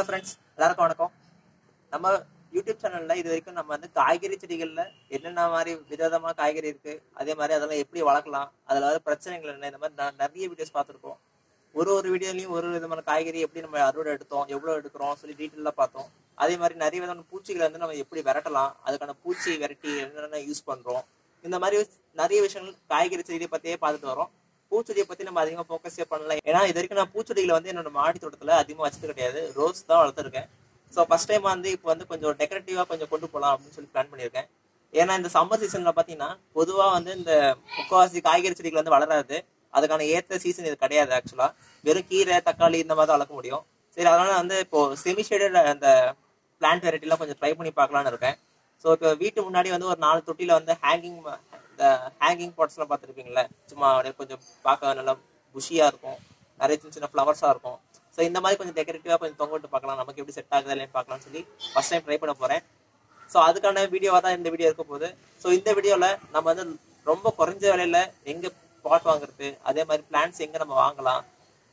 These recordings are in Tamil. Hello friends, welcome to our YouTube channel. We will talk about பூச்செடியை பத்தி நம்ம அதிகமா ஃபோக்கஸ் பண்ணல ஏனா இதுக்கு நான் பூச்செடியில வந்து என்னோட மாடி தோட்டத்துல அதிகமா வச்சிட்டு கிடையாது ரோஸ் தான் வளர்த்திருக்கேன் சோ ஃபர்ஸ்ட் டைம் வந்து இப்போ வந்து கொஞ்சம் டெக்கரேட்டிவா கொஞ்சம் கொண்டு போலாம் அப்படி சொல்லி பிளான் பண்ணிருக்கேன் ஏனா இந்த சம்மர் சீசன்ல பாத்தீங்கன்னா பொதுவா வந்து இந்த முக்காவாசி காய்கறி செடிகள் வந்து வளராது அதற்கான ஏத்த சீசன் இது கிடையாது एक्चुअली வெறும் கீரை தக்காளி இந்த மாதிரி வளக்க முடியும் சரி அதனால வந்து இப்போ செமி ஷேடட் அந்த பிளான்ட் வெரைட்டில கொஞ்சம் ட்ரை பண்ணி பார்க்கலாம்னு இருக்கேன் சோ இப்போ வீட்டு முன்னாடி வந்து ஒரு 4 தொட்டில வந்து hanging pots la paathirupinga cuma avade konja paaka nalla bushy ah irukum nare chinna flowers ah irukum so indha mari konja decorative ah konja thongottu paakalam namakku eppadi set aagudha len paakalam solli first time try panna poren so adukana video ah da indha video irukapode so indha video la nama வந்து romba korinja velaiyila enga pot vaangiradhu adhe mari plants enga nama vaangalam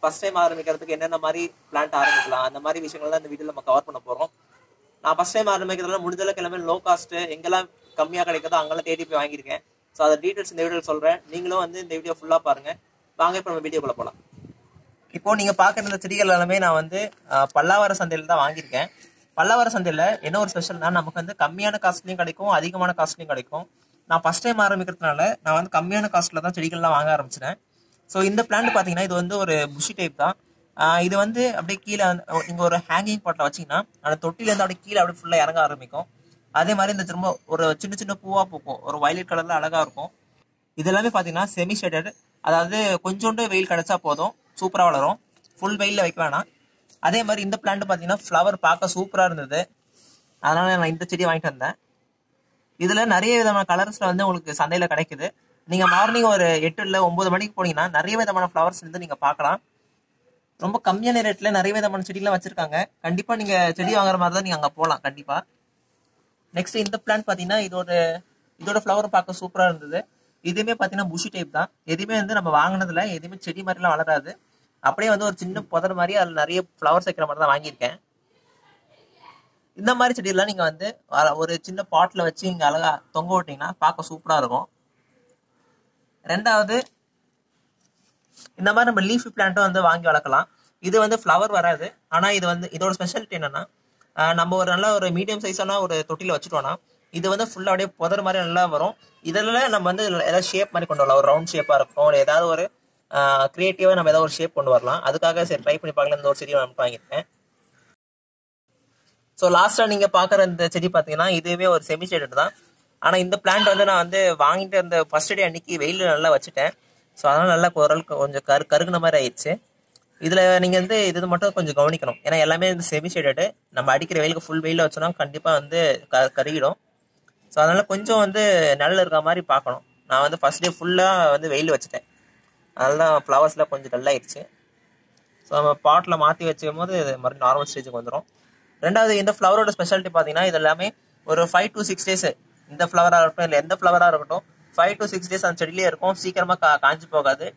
first time aarambikkiradhukku enna enna mari plant aarambikalam andha mari vishayangala da indha video la nama cover panna porom na first time aarambikkiradhukku mudinjala kelame low cost engala kammiya kedaikudha angala thedi poi vaangirukken So, the details in the video சொல்றேன் நீங்களும் வந்து இந்த வீடியோ ஃபுல்லா பாருங்க வாங்க இப்ப நம்ம வீடியோக்குள்ள போலாம் இப்போ நீங்க பார்க்கிற இந்த செடிகள் எல்லாமே நான் வந்து பல்லாவர சந்தையில தான் வாங்கி இருக்கேன் பல்லாவர சந்தையில என்ன ஒரு ஸ்பெஷல்னா நமக்கு வந்து கம்மியான காஸ்ட்லயும் கிடைக்கும் அதிகமான காஸ்ட்லயும் கிடைக்கும் நான் ஃபர்ஸ்ட் டைம் ஆரம்பிக்கிறதுனால நான் வந்து கம்மியான காஸ்ட்ல தான் செடிகள் எல்லாம் வாங்க ஆரம்பிச்சேன் சோ இந்த பிளான்ட் பாத்தீங்கன்னா இது வந்து ஒரு புஷி டைப் தான் இது வந்து அப்படியே கீழ நீங்க ஒரு ஹேங்கிங் பாட்ல வச்சீங்கன்னா அந்த தொட்டில இருந்து அப்படியே கீழ அப்படியே ஃபுல்லா இறங்க ஆரம்பிக்கும் அதே மாதிரி இந்த திரும்ப ஒரு சின்ன சின்ன பூவா பூக்கும் ஒரு வயலட் கலர்ல அழகா இருக்கும் இதெல்லாமே பாத்தீங்கன்னா செமி ஷேடட் அதாவது கொஞ்சோண்டு வெயில் கிடைச்சா போதும் சூப்பரா வளரும் ஃபுல் வெயில்ல வைக்க வேணாம் அதே மாதிரி இந்த பிளான்ட் பாத்தீங்கன்னா ஃப்ளவர் பார்க்க சூப்பரா இருந்தது அதனால நான் இந்த செடி வாங்கிட்டு வந்தேன் இதுல நிறைய விதமான கலர்ஸ்ல வந்து உங்களுக்கு சந்தையில கிடைக்குது நீங்க மார்னிங் ஒரு 8 இல்ல 9 மணிக்கு போனீங்கன்னா நிறைய விதமான ஃப்ளவர்ஸ் இருந்து நீங்க பார்க்கலாம் ரொம்ப கம்மியான ரேட்ல நிறைய விதமான செடிகள் வச்சிருக்காங்க கண்டிப்பா நீங்க செடி வாங்குற மாதிரி தான் நீங்க அங்க போகலாம் கண்டிப்பா நெக்ஸ்ட் இந்த பிளான்ட் பாத்தீங்கன்னா இதோட ஃப்ளவர் பார்க்க சூப்பரா இருந்தது இதுவுமே பாத்தீங்கன்னா புஷி டைப் தான் எதுவுமே வந்து நம்ம வாங்கினதுல எதுவுமே செடி மாதிரி எல்லாம் வளராது அப்படியே வந்து ஒரு சின்ன புதர் மாதிரி அதுல நிறைய ஃப்ளவர்ஸ் வைக்கிற மாதிரி தான் வாங்கியிருக்கேன் இந்த மாதிரி செடியெல்லாம் நீங்க வந்து ஒரு சின்ன பாட்ல வச்சு இங்க அழகா தொங்க விட்டீங்கன்னா பார்க்க சூப்பரா இருக்கும் ரெண்டாவது இந்த மாதிரி நம்ம லீஃபி பிளான்ட்டும் வந்து வாங்கி வளர்க்கலாம் இது வந்து ஃப்ளவர் வராது ஆனா இது வந்து இதோட ஸ்பெஷாலிட்டி என்னன்னா நம்ம ஒரு நல்ல ஒரு மீடியம் சைஸான ஒரு தொட்டில வச்சுட்டோம்னா இது வந்து ஃபுல்லா அப்படியே புதர் மாதிரி நல்லா வரும் இதில் நம்ம வந்து ஏதாவது ஷேப் மாதிரி கொண்டு வரலாம் ஒரு ரவுண்ட் ஷேப்பா இருக்கும் ஏதாவது ஒரு கிரியேட்டிவா நம்ம ஏதாவது ஒரு ஷேப் கொண்டு வரலாம் அதுக்காக சரி ட்ரை பண்ணி பார்க்கலாம் இந்த ஒரு செடியை நான் வாங்கியிருக்கேன் ஸோ லாஸ்டா நீங்க பாக்குற இந்த செடி பாத்தீங்கன்னா இதுவே ஒரு செமி ஷேடட் தான் ஆனா இந்த பிளான்ட் வந்து நான் வந்து வாங்கிட்டு அந்த ஃபர்ஸ்ட் டே அன்னைக்கு வெயில நல்லா வச்சுட்டேன் ஸோ அதனால நல்லா ஓரளவுக்கு கொஞ்சம் கருகுன மாதிரி ஆயிடுச்சு இதுல நீங்க வந்து இது மட்டும் கொஞ்சம் கவனிக்கணும் ஏன்னா எல்லாமே இந்த செமி ஷேடட் நம்ம அடிக்கிற வெயிலுக்கு ஃபுல் வெயில வச்சோம்னா கண்டிப்பா வந்து கருகிடும் ஸோ அதனால கொஞ்சம் வந்து நல்ல இருக்க மாதிரி பார்க்கணும் நான் வந்து ஃபர்ஸ்ட் டே ஃபுல்லா வந்து வெயில் வச்சுட்டேன் அதனால தான் ஃப்ளவர்ஸ்ல கொஞ்சம் டல் ஆயிடுச்சு ஸோ நம்ம பாட்ல மாத்தி வச்சுக்கும் போது மறுபடியும் நார்மல் ஸ்டேஜுக்கு வந்துடும் ரெண்டாவது இந்த ஃப்ளவரோட ஸ்பெஷாலிட்டி பாத்தீங்கன்னா இது எல்லாமே ஒரு 5 to 6 days இந்த ஃப்ளவரா இருக்கட்டும் இல்லை எந்த ஃப்ளவரா இருக்கட்டும் 5 to 6 days அந்த செடியிலேயே இருக்கும் சீக்கிரமா காஞ்சி போகாது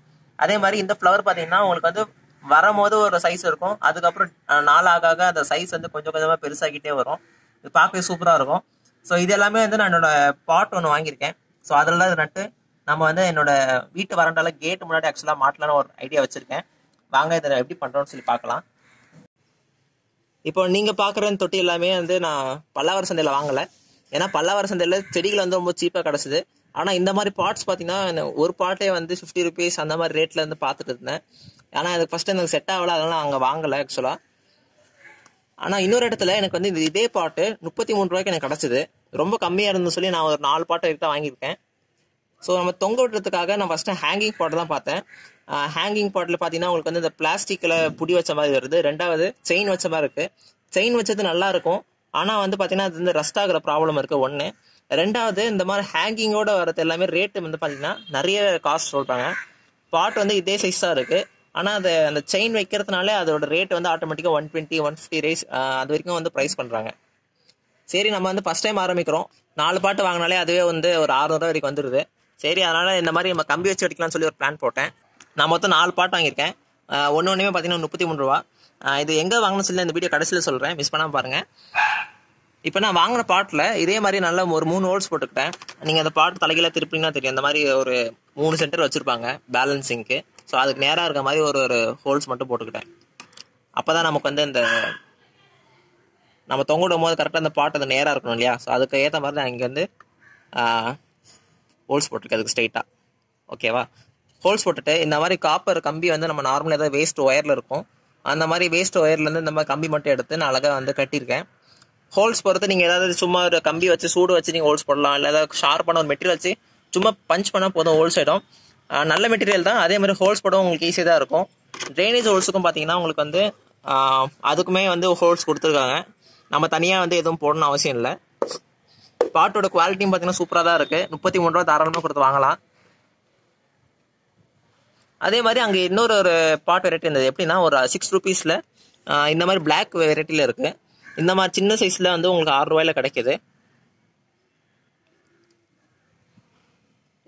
அதே மாதிரி இந்த ஃப்ளவர் பாத்தீங்கன்னா உங்களுக்கு வந்து வரும்போது ஒரு சைஸ் இருக்கும் அதுக்கப்புறம் நாளாக அந்த சைஸ் வந்து கொஞ்சம் கொஞ்சமா பெருசாகிட்டே வரும் இது பார்க்கவே சூப்பரா இருக்கும் ஸோ இது எல்லாமே வந்து நான் என்னோட பாட் ஒன்று வாங்கியிருக்கேன் ஸோ அதெல்லாம் நட்டு நம்ம வந்து என்னோட வீட்டு வரண்டால கேட் முன்னாடி ஆக்சுவலா மாட்டலான்னு ஒரு ஐடியா வச்சிருக்கேன் வாங்க இதை எப்படி பண்றோம்னு சொல்லி பார்க்கலாம் இப்போ நீங்க பாக்குற தொட்டி எல்லாமே வந்து நான் பல்லாவர சந்தையில வாங்கல ஏன்னா பல்லாவர சந்தையில செடிகள் வந்து ரொம்ப சீப்பா கிடைச்சது ஆனா இந்த மாதிரி பாட்ஸ் பாத்தீங்கன்னா ஒரு பாட்டே வந்து 50 rupees அந்த மாதிரி ரேட்ல இருந்து பாத்துட்டு இருந்தேன் ஆனா அதுக்கு ஃபர்ஸ்ட் எனக்கு செட் ஆகல அதனால அங்க வாங்கல ஆக்சுவலா ஆனா இன்னொரு இடத்துல எனக்கு வந்து இதே பாட்டு 33 ரூபாய்க்கு எனக்கு கிடைச்சது ரொம்ப கம்மியா இருந்து சொல்லி நான் ஒரு 4 பாட்டு எடுத்து வாங்கியிருக்கேன் ஸோ நம்ம தொங்க விடுறதுக்காக நான் ஃபர்ஸ்ட் ஹேங்கிங் பாட்டை தான் பார்த்தேன் ஹேங்கிங் பாட்டில் பார்த்தீங்கன்னா உங்களுக்கு வந்து இந்த பிளாஸ்டிக்ல புடி வச்ச மாதிரி வருது ரெண்டாவது செயின் வச்ச மாதிரி இருக்கு செயின் வச்சது நல்லா இருக்கும் ஆனா வந்து பாத்தீங்கன்னா அது வந்து ரஸ்ட் ஆகிற ப்ராப்ளம் இருக்கு ஒண்ணு ரெண்டாவது இந்த மாதிரி ஹேங்கிங்கோட வரது எல்லாமே ரேட்டு வந்து பாத்தீங்கன்னா நிறைய காஸ்ட் சொல்றாங்க பாட் வந்து இதே சைஸ் தான் இருக்கு ஆனா அது அந்த செயின் வைக்கிறதுனால அதோட ரேட் வந்து ஆட்டோமேட்டிக்கா 120-150 ரேஸ் அது வரைக்கும் வந்து ப்ரைஸ் பண்றாங்க சரி நம்ம வந்து ஃபர்ஸ்ட் டைம் ஆரம்பிக்கிறோம் 4 பாட்டு வாங்கினாலே அதுவே வந்து ஒரு 600 வரைக்கும் வந்துருது சரி அதனால இந்த மாதிரி நம்ம கம்பி வச்சு அடிக்கலாம்னு சொல்லி ஒரு பிளான் போட்டேன் நான் மொத்தம் 4 பாட்டு வாங்கியிருக்கேன் ஒன்னொன்னுமே பாத்தீங்கன்னா 33 ரூபா இது எங்கே வாங்கணும்னு சொல்லி இந்த வீடியோ கடைசியில் சொல்கிறேன், மிஸ் பண்ணாமல் பாருங்கள். இப்போ நான் வாங்கின பாட்டில் இதே மாதிரி நல்ல ஒரு 3 ஹோல்ஸ் போட்டுக்கிட்டேன். நீங்கள் அந்த பாட்டு தலைகீழாக திருப்பிங்கன்னா தெரியும், அந்த மாதிரி ஒரு 3 சென்டர் வச்சுருப்பாங்க பேலன்ஸிங்க்கு. ஸோ அதுக்கு நேராக இருக்க மாதிரி ஒரு ஹோல்ஸ் மட்டும் போட்டுக்கிட்டேன். அப்போ தான் நமக்கு வந்து இந்த நம்ம தொங்க விடும் போது கரெக்டாக அந்த பாட்டு அது நேராக இருக்கணும் இல்லையா? ஸோ அதுக்கு ஏற்ற மாதிரி நான் இங்கே வந்து ஹோல்ஸ் போட்டிருக்கேன் அதுக்கு ஸ்ட்ரைட்டாக. ஓகேவா, ஹோல்ஸ் போட்டுட்டு இந்த மாதிரி காப்பர் கம்பி வந்து நம்ம நார்மலாக ஏதாவது வேஸ்ட் ஒயரில் இருக்கும், அந்த மாதிரி வேஸ்ட் ஒயர்லேருந்து இந்த மாதிரி கம்பி மட்டும் எடுத்து நான் அழகாக வந்து கட்டியிருக்கேன். ஹோல்ஸ் போடுறது நீங்கள் ஏதாவது சும்மா ஒரு கம்பி வச்சு சூடு வச்சு நீங்கள் ஹோல்ஸ் போடலாம், இல்லை ஏதாவது ஷார்ப்பான ஒரு மெட்டீரியல் வச்சு சும்மா பஞ்ச் பண்ணால் போதும் ஹோல்ஸ் ஆகிடும். நல்ல மெட்டீரியல் தான், அதே மாதிரி ஹோல்ஸ் போடவும் உங்களுக்கு ஈஸியாக தான் இருக்கும். ட்ரைனேஜ் ஹோல்ஸுக்கும் பார்த்தீங்கன்னா உங்களுக்கு வந்து அதுக்குமே வந்து ஹோல்ஸ் கொடுத்துருக்காங்க, நம்ம தனியாக வந்து எதுவும் போடணும்னு அவசியம் இல்லை. பாட்டோட குவாலிட்டியும் பார்த்தீங்கன்னா சூப்பராக தான் இருக்குது, 33 ரூபா தாராளமாக கொடுத்து வாங்கலாம். அதே மாதிரி அங்கே இன்னொரு ஒரு பாட் வெரைட்டி இருந்தது, எப்படின்னா ஒரு 6 ரூபீஸில் இந்த மாதிரி பிளாக் வெரைட்டியில் இருக்குது. இந்த மாதிரி சின்ன சைஸில் வந்து உங்களுக்கு 6 ரூபாயில் கிடைக்கிது.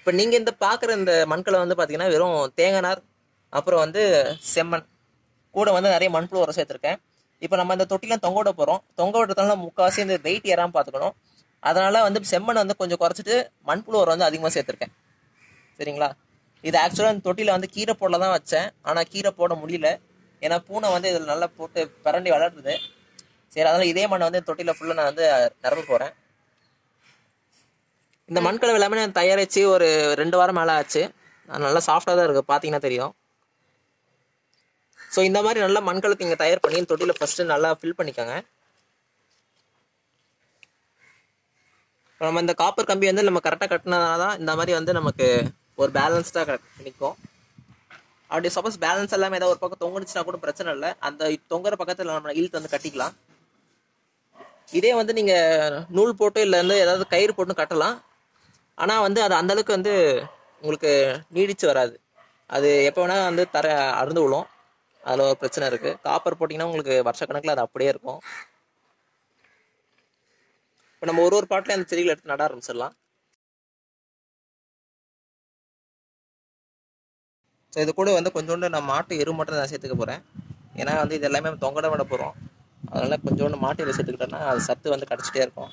இப்போ நீங்கள் இந்த பார்க்குற இந்த மண்கலை வந்து பார்த்தீங்கன்னா வெறும் தேங்காய், அப்புறம் வந்து செம்மண் கூட வந்து நிறைய மண்புழு உரம் சேர்த்துருக்கேன். இப்போ நம்ம இந்த தொட்டிலாம் தொங்க விட போகிறோம், தொங்க விடுறதுனால முக்காசி இந்த வெயிட் ஏறாமல் பார்த்துக்கணும். அதனால் வந்து செம்மண் வந்து கொஞ்சம் குறைச்சிட்டு மண்புழு உரம் வந்து அதிகமாக சேர்த்துருக்கேன். சரிங்களா, இது ஆக்சுவலாக இந்த தொட்டியில் வந்து கீரை போடல தான் வச்சேன், ஆனால் கீரை போட முடியல, ஏன்னா பூனை வந்து இதில் நல்லா போட்டு பரண்டி வளர்றது. சரி, அதனால் இதே மண்ணை வந்து தொட்டியில் ஃபுல்லாக நான் வந்து நிரம்ப போகிறேன். இந்த மண்கலவை எல்லாமே நான் தயாரித்து ஒரு 2 வாரம் மேலே ஆச்சு, அது நல்லா சாஃப்டாக தான் இருக்குது, பார்த்தீங்கன்னா தெரியும். ஸோ இந்த மாதிரி நல்லா மண்கலத்தை இங்கே தயார் பண்ணி தொட்டியில் ஃபஸ்ட்டு நல்லா ஃபில் பண்ணிக்கோங்க. நம்ம இந்த காப்பர் கம்பி வந்து நம்ம கரெக்டாக கட்டினதுனால தான் இந்த மாதிரி வந்து நமக்கு ஒரு பேலன்ஸ்டாக கிடைக்கும். அப்படி சப்போஸ் பேலன்ஸ் எல்லாமே ஏதாவது ஒரு பக்கம் தொங்குனுச்சுன்னா கூட பிரச்சனை இல்லை, அந்த தொங்குற பக்கத்தில் நம்ம இழுத்து வந்து கட்டிக்கலாம். இதே வந்து நீங்கள் நூல் போட்டு இல்லை வந்து ஏதாவது கயிறு போட்டு கட்டலாம், ஆனால் வந்து அது அந்தளவுக்கு வந்து உங்களுக்கு நீடிச்சு வராது, அது எப்போ வேணால் வந்து அறுந்து விழும், அதில் ஒரு பிரச்சனை இருக்குது. காப்பர் போட்டிங்கன்னா உங்களுக்கு வருஷக்கணக்கில் அது அப்படியே இருக்கும். இப்போ நம்ம ஒரு பாட்டில் அந்த செடிகளை எடுத்து நட ஆரம்பிச்சிடலாம். ஸோ இது கூட வந்து கொஞ்சோண்டு நான் மாட்டு எரு மட்டும் நான் சேர்த்துக்க போகிறேன், ஏன்னா வந்து இது எல்லாமே தொங்கட விட போகிறோம், அதனால் கொஞ்சோண்டு மாட்டு எரு சேர்த்துக்கிட்டோன்னா அது சத்து வந்து கிடச்சிட்டே இருக்கும்.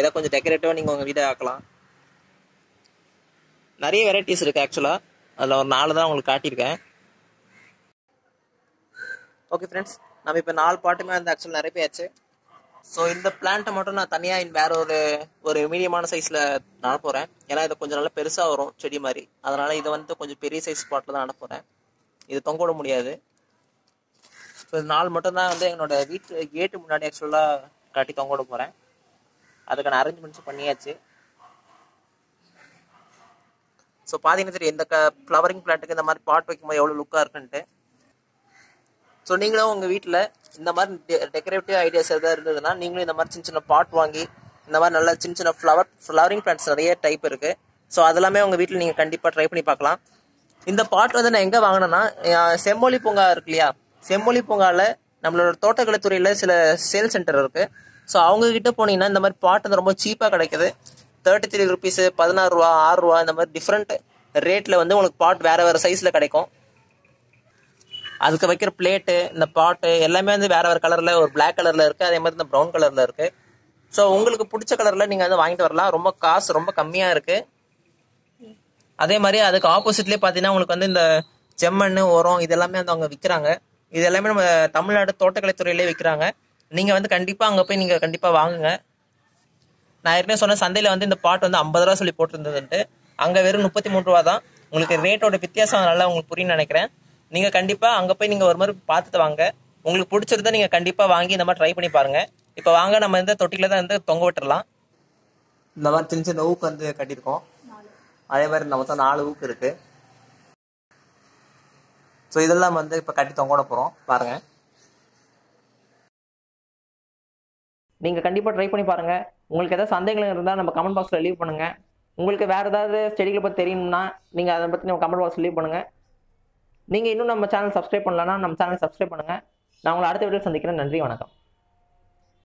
ஏதோ கொஞ்சம் டெக்கரேட்டிவாக நீங்கள் உங்கள் வீட்டை ஆக்கலாம். நிறைய வெரைட்டிஸ் இருக்குது ஆக்சுவலாக, அதில் ஒரு 4 தான் உங்களுக்கு காட்டியிருக்கேன். ஓகே ஃப்ரெண்ட்ஸ், நம்ம இப்போ 4 பாட்டுமே வந்து ஆக்சுவலாக நிறைய போயாச்சு. ஸோ இந்த பிளான்ட்டை மட்டும் நான் தனியாக வேறு ஒரு மீடியமான சைஸில் நட போகிறேன், ஏன்னா இது கொஞ்சம் நல்லா பெருசாக வரும் செடி மாதிரி, அதனால் இதை வந்து கொஞ்சம் பெரிய சைஸ் பாட்டில் தான் நட போகிறேன், இது தொங்க விட முடியாது. ஸோ 4 மட்டும்தான் வந்து என்னோட வீட்டு கேட்டு முன்னாடி ஆக்சுவலாக கட்டி தொங்க விட போகிறேன், அதுக்கான அரேஞ்ச்மெண்ட்ஸ் பண்ணியாச்சு. ஸோ பார்த்தீங்கன்னா தெரியும் இந்த ஃப்ளவரிங் பிளான்ட்டுக்கு இந்த மாதிரி பாட் வைக்கும்போது எவ்வளோ லுக்காக இருக்குன்ட்டு. ஸோ நீங்களும் உங்கள் வீட்டில் இந்த மாதிரி டெக்கரேட்டிவ் ஐடியாஸ் எதாவது இருந்ததுன்னா நீங்களும் இந்த மாதிரி சின்ன சின்ன பாட் வாங்கி இந்த மாதிரி நல்லா சின்ன சின்ன ஃப்ளவரிங் பிளான்ட்ஸ் நிறைய டைப் இருக்குது. ஸோ அதெல்லாமே உங்கள் வீட்டில் நீங்கள் கண்டிப்பாக ட்ரை பண்ணி பார்க்கலாம். இந்த பாட் வந்து நான் எங்கே வாங்கினேன்னா, செம்மொழி பூங்கா இருக்கு இல்லையா, செம்மொழி பூங்காவில் நம்மளோட தோட்டக்கலைத்துறையில் சில சேல் சென்டர் இருக்குது. ஸோ அவங்கக்கிட்ட போனீங்கன்னா இந்த மாதிரி பாட்டு வந்து ரொம்ப சீப்பாக கிடைக்குது, 33 ரூபீஸு, 16 ரூபா, 6 ரூபா, இந்த மாதிரி டிஃப்ரெண்ட் ரேட்டில் வந்து உங்களுக்கு பாட் வேறு வேறு சைஸில் கிடைக்கும். அதுக்கு வைக்கிற பிளேட்டு, இந்த பாட்டு எல்லாமே வந்து வேறு வேறு கலரில், ஒரு பிளாக் கலரில் இருக்குது, அதே மாதிரி இந்த ப்ரௌன் கலரில் இருக்குது. ஸோ உங்களுக்கு பிடிச்ச கலரில் நீங்கள் வந்து வாங்கிட்டு வரலாம், ரொம்ப காசு ரொம்ப கம்மியாக இருக்குது. அதே மாதிரி அதுக்கு ஆப்போசிட்லேயே பார்த்தீங்கன்னா உங்களுக்கு வந்து இந்த செம்மண் உரம் இதெல்லாமே வந்து அவங்க விற்கிறாங்க. இது எல்லாமே நம்ம தமிழ்நாடு தோட்டக்கலைத்துறையிலே விற்கிறாங்க. நீங்கள் வந்து கண்டிப்பாக அங்கே போய் நீங்கள் கண்டிப்பாக வாங்குங்க. நான் ஏற்கனவே சொன்ன சந்தையில் வந்து இந்த பாட்டு வந்து 50 ரூபா சொல்லி போட்டிருந்ததுன்ட்டு, அங்கே வெறும் 33 ரூபா தான். உங்களுக்கு ரேட்டோட வித்தியாசம் நல்லா உங்களுக்கு புரியுன்னு நினைக்கிறேன். நீங்கள் கண்டிப்பாக அங்கே போய் நீங்கள் ஒரு மாதிரி பார்த்துட்டு வாங்க. உங்களுக்கு பிடிச்சிருந்தா நீங்கள் கண்டிப்பாக வாங்கி இந்த மாதிரி ட்ரை பண்ணி பாருங்கள். இப்போ வாங்க, நம்ம இந்த தொட்டியில் தான் வந்து தொங்க விட்டுடலாம். இந்த மாதிரி சின்ன சின்ன ஊக்கு வந்து கட்டியிருக்கோம். அதே மாதிரி இந்த மொத்தம் 4 ஊக்கு இருக்குது. ஸோ இதெல்லாம் வந்து இப்போ கட்டி தொங்கோட போகிறோம் பாருங்கள். நீங்கள் கண்டிப்பாக ட்ரை பண்ணி பாருங்கள். உங்களுக்கு ஏதாவது சந்தேகங்கள் இருந்தால் நம்ம கமெண்ட் பாக்ஸில் லீவ் பண்ணுங்கள். உங்களுக்கு வேறு ஏதாவது செடிகளை பற்றி தெரியணும்னா நீங்கள் அதை பற்றி நம்ம கமெண்ட் பாக்ஸில் லீவ் பண்ணுங்கள். நீங்கள் இன்னும் நம்ம சேனல் சப்ஸ்கிரைப் பண்ணலன்னா நம்ம சேனல் சப்ஸ்கிரைப் பண்ணுங்கள். நான் உங்களை அடுத்த வீடியோவில் சந்திக்கிறேன். நன்றி, வணக்கம்.